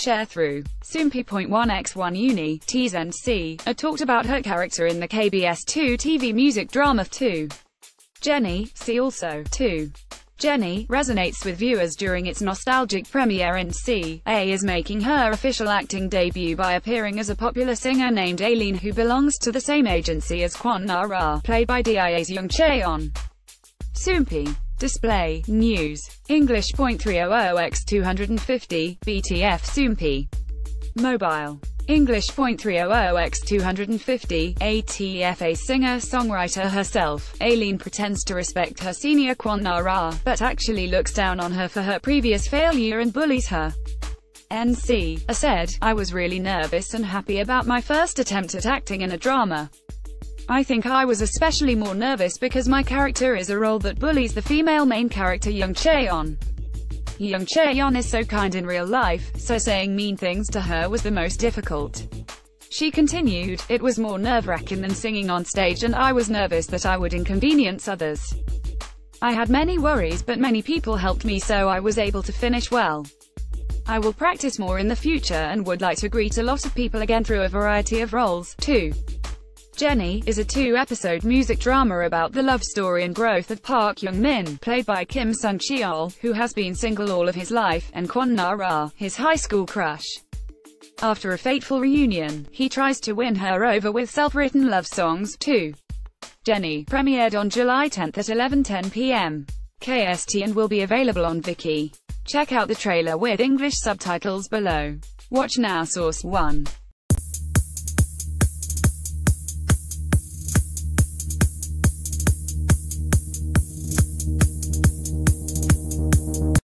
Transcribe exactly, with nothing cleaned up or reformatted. share through Soompi.one by one U N I.T's N C A are talked about her character in the K B S two T V music drama two. Jenny, see also two. Jenny resonates with viewers during its nostalgic premiere. N C A is making her official acting debut by appearing as a popular singer named Aileen who belongs to the same agency as Kwon Nara, played by D I A's Jung Chaeyeon. Soompi. Display, News, English point three hundred by two fifty, B T F Soompi. Mobile, English point three hundred by two fifty, A T F. A singer-songwriter herself, Aileen pretends to respect her senior Kwon Nara, but actually looks down on her for her previous failure and bullies her. N C A said, "I was really nervous and happy about my first attempt at acting in a drama. I think I was especially more nervous because my character is a role that bullies the female main character Jung Chaeyeon. Jung Chaeyeon is so kind in real life, so saying mean things to her was the most difficult." She continued, "It was more nerve-wracking than singing on stage and I was nervous that I would inconvenience others. I had many worries but many people helped me so I was able to finish well. I will practice more in the future and would like to greet a lot of people again through a variety of roles." Too. Jenny is a two-episode music drama about the love story and growth of Park Young-min, played by Kim Sung-cheol, who has been single all of his life, and Kwon Nara, his high school crush. After a fateful reunion, he tries to win her over with self-written love songs. Too. Jenny premiered on July tenth at eleven ten p m K S T and will be available on Viki. Check out the trailer with English subtitles below. Watch now. Source one.